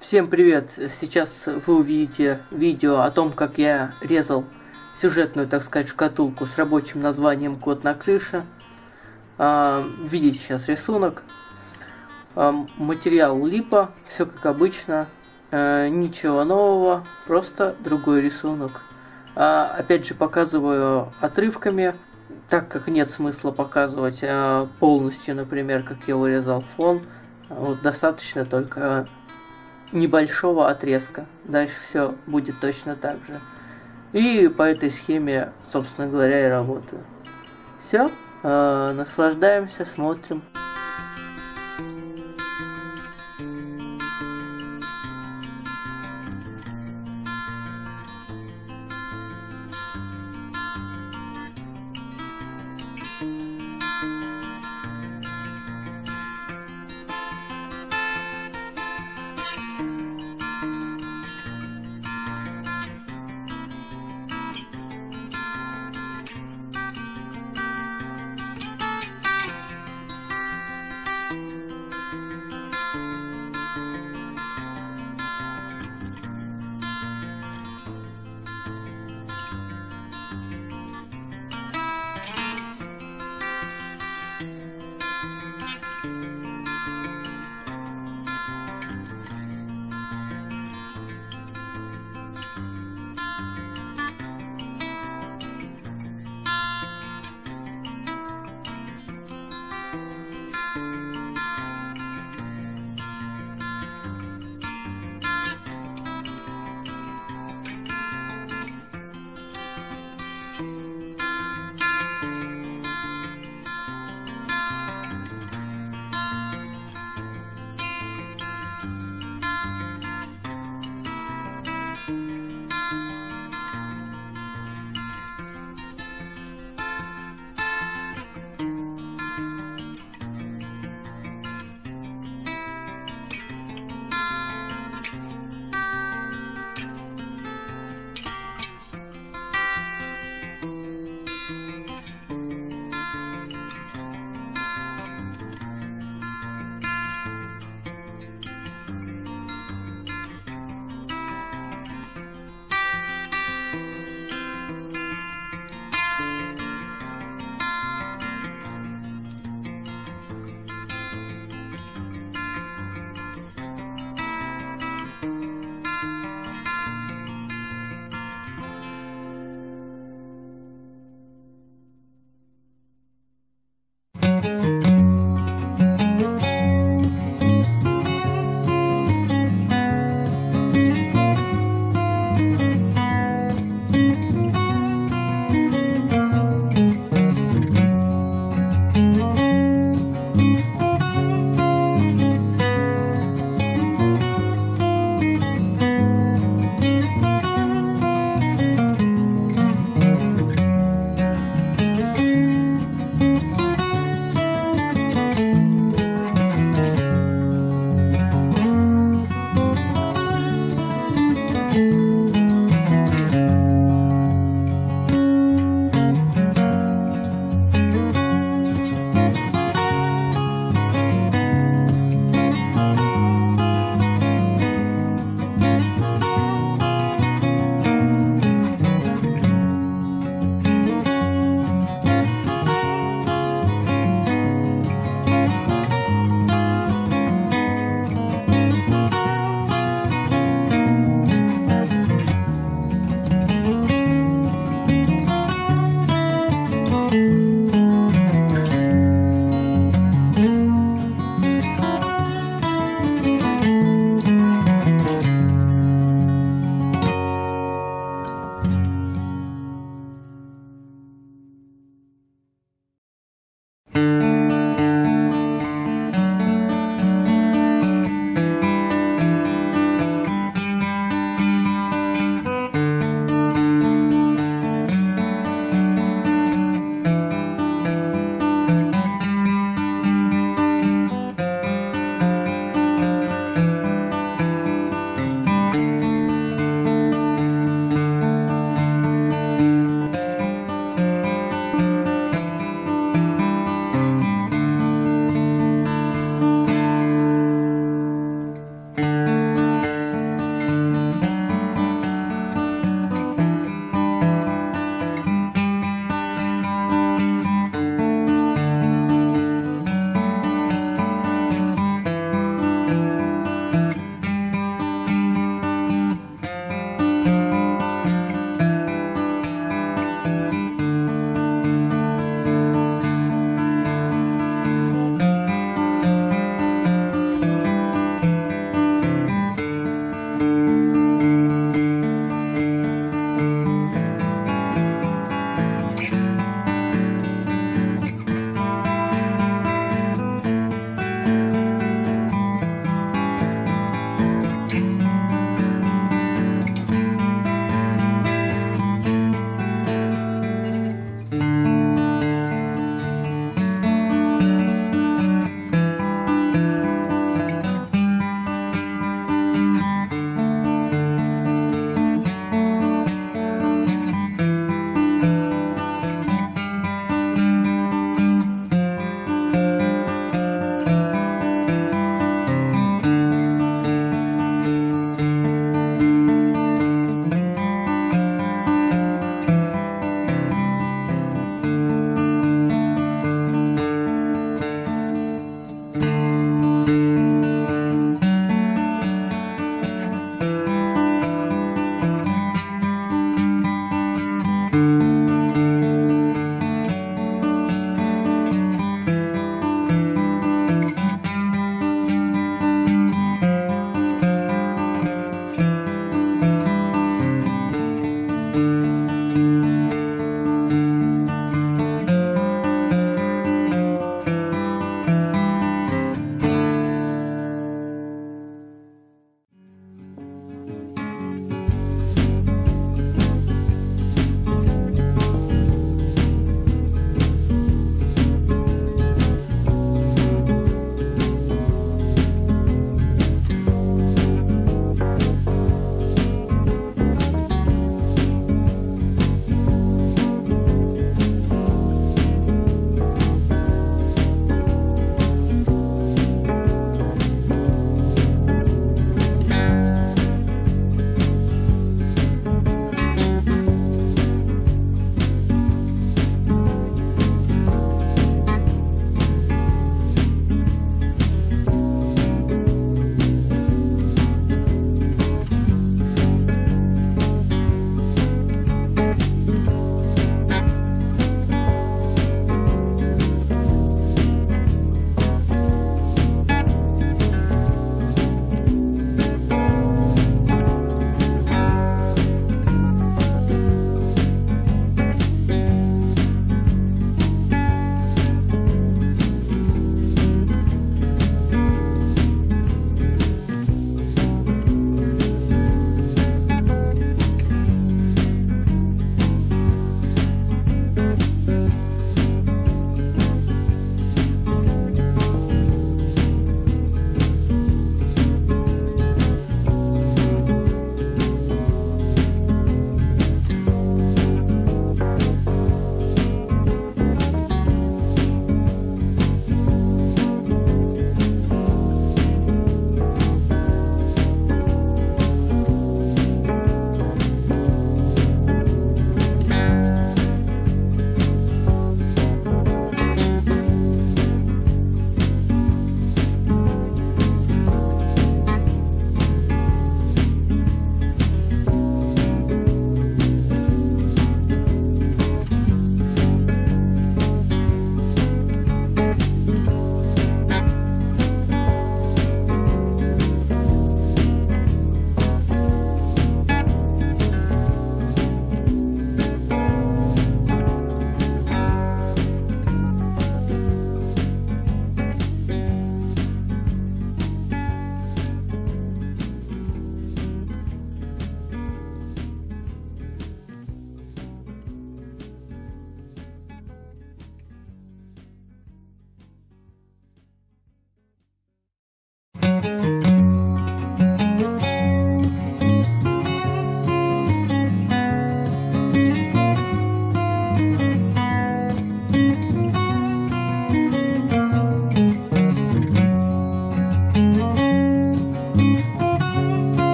Всем привет! Сейчас вы увидите видео о том, как я резал сюжетную, так сказать, шкатулку с рабочим названием «Кот на крыше». Видите сейчас рисунок. Материал липа, все как обычно, ничего нового, просто другой рисунок. Опять же показываю отрывками, так как нет смысла показывать полностью, например, как я урезал фон. Вот достаточно только небольшого отрезка. Дальше все будет точно так же. И по этой схеме, собственно говоря, и работаю. Все, наслаждаемся, смотрим.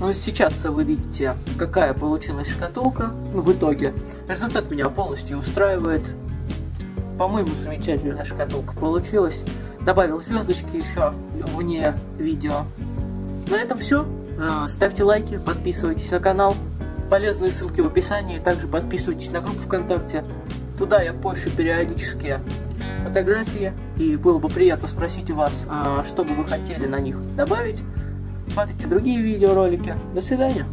Но сейчас вы видите, какая получилась шкатулка в итоге. Результат меня полностью устраивает. По-моему, замечательная шкатулка получилась. Добавил звездочки еще вне видео. На этом все. Ставьте лайки, подписывайтесь на канал. Полезные ссылки в описании. Также подписывайтесь на группу ВКонтакте. Туда я пощу периодически фотографии. И было бы приятно спросить у вас, что бы вы хотели на них добавить. Смотрите другие видеоролики. До свидания.